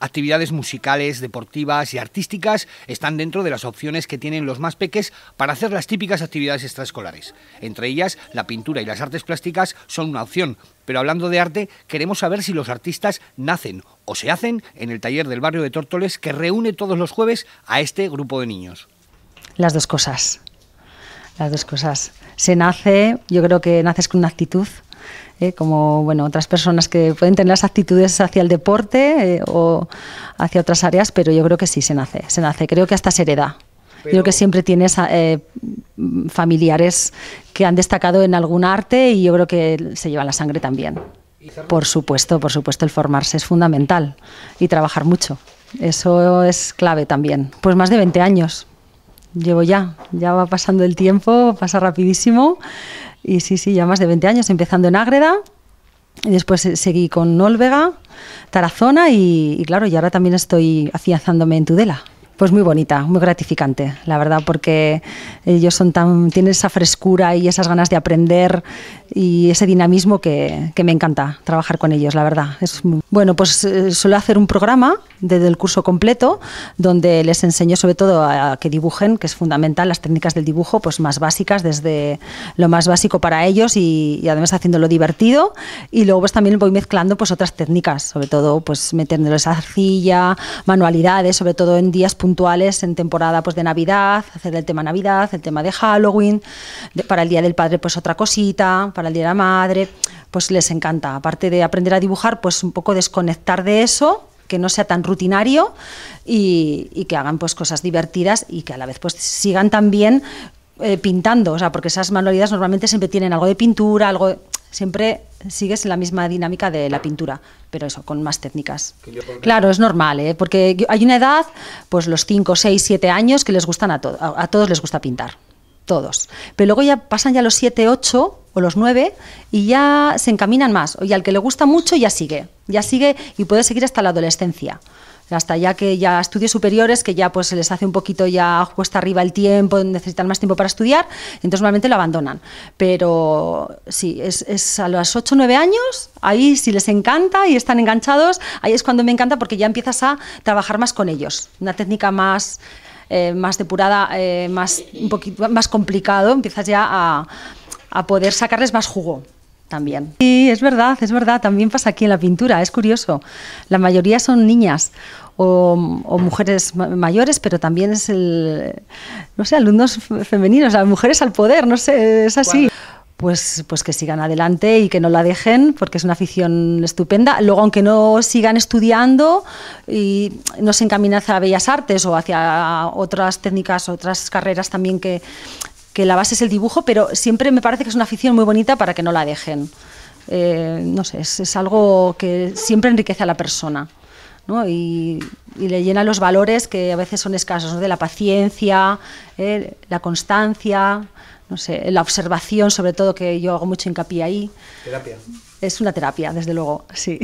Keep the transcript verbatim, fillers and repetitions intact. Actividades musicales, deportivas y artísticas están dentro de las opciones que tienen los más peques para hacer las típicas actividades extraescolares. Entre ellas, la pintura y las artes plásticas son una opción, pero hablando de arte, queremos saber si los artistas nacen o se hacen en el taller del barrio de Tórtoles, que reúne todos los jueves a este grupo de niños. Las dos cosas, las dos cosas. Se nace, yo creo que naces con una actitud. Eh, como bueno, otras personas que pueden tener las actitudes hacia el deporte eh, o hacia otras áreas, pero yo creo que sí, se nace, se nace. Creo que hasta se hereda. Pero... Creo que siempre tienes eh, familiares que han destacado en algún arte y yo creo que se llevan la sangre también. Por supuesto, por supuesto, el formarse es fundamental y trabajar mucho. Eso es clave también. Pues más de veinte años llevo ya, ya va pasando el tiempo, pasa rapidísimo. Y sí, sí, ya más de veinte años, empezando en Ágreda, y después seguí con Nólvega, Tarazona y, y claro, y ahora también estoy afianzándome en Tudela. Pues muy bonita, muy gratificante, la verdad, porque ellos son tan, tienen esa frescura y esas ganas de aprender y ese dinamismo que, que me encanta trabajar con ellos, la verdad. Es muy... Bueno, pues eh, suelo hacer un programa desde el curso completo donde les enseño sobre todo a que dibujen, que es fundamental, las técnicas del dibujo pues más básicas, desde lo más básico para ellos y, y además haciéndolo divertido, y luego pues también voy mezclando pues otras técnicas, sobre todo pues metiéndoles arcilla, manualidades, sobre todo en días puntuales puntuales en temporada pues de Navidad, hacer el tema Navidad, el tema de Halloween, de, para el Día del Padre pues otra cosita, para el Día de la Madre, pues les encanta. Aparte de aprender a dibujar, pues un poco desconectar de eso, que no sea tan rutinario y, y que hagan pues cosas divertidas y que a la vez pues sigan también eh, pintando, o sea, porque esas manualidades normalmente siempre tienen algo de pintura, algo... De, siempre sigues la misma dinámica de la pintura, pero eso, con más técnicas. Claro, es normal, ¿eh? Porque hay una edad, pues los cinco, seis, siete años, que les gustan a todos, a todos les gusta pintar, todos. Pero luego ya pasan ya los siete, ocho o los nueve y ya se encaminan más, y al que le gusta mucho ya sigue, ya sigue y puede seguir hasta la adolescencia. Hasta ya que ya estudios superiores, que ya pues se les hace un poquito, ya cuesta arriba el tiempo, necesitan más tiempo para estudiar, entonces normalmente lo abandonan. Pero sí, es, es a los ocho o nueve años, ahí sí les encanta y están enganchados, ahí es cuando me encanta porque ya empiezas a trabajar más con ellos, una técnica más, eh, más depurada, eh, más, un poquito más complicado, empiezas ya a, a poder sacarles más jugo. También. Sí, es verdad, es verdad, también pasa aquí en la pintura, es curioso. La mayoría son niñas o, o mujeres mayores, pero también es el, no sé, alumnos femeninos, las mujeres al poder, no sé, es así. Pues, pues que sigan adelante y que no la dejen, porque es una afición estupenda. Luego, aunque no sigan estudiando y no se encaminan hacia Bellas Artes o hacia otras técnicas, otras carreras también que... que la base es el dibujo, pero siempre me parece que es una afición muy bonita para que no la dejen. Eh, no sé, es, es algo que siempre enriquece a la persona, ¿no? Y, y le llena los valores que a veces son escasos, ¿no? De la paciencia, eh, la constancia, no sé, la observación, sobre todo, que yo hago mucho hincapié ahí. ¿Terapia? Es una terapia, desde luego, sí.